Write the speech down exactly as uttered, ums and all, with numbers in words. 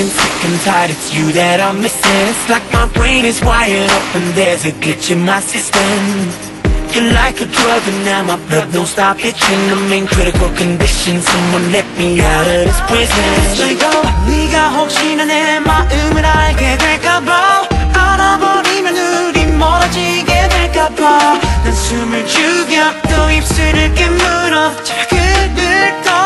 getting sick and tired. It's you that I'm missing. It's like my brain is wired up and there's a glitch in my system. You're like a drug and now my blood don't stop itching. I'm in critical condition. Someone let me out of this prison. 그리고 네가 혹시나 내 마음을 알게 될까봐, 알아버리면 우리 멀어지게 될까봐, 난 숨을 죽여 또 입술을 깨물어 잘 그을까.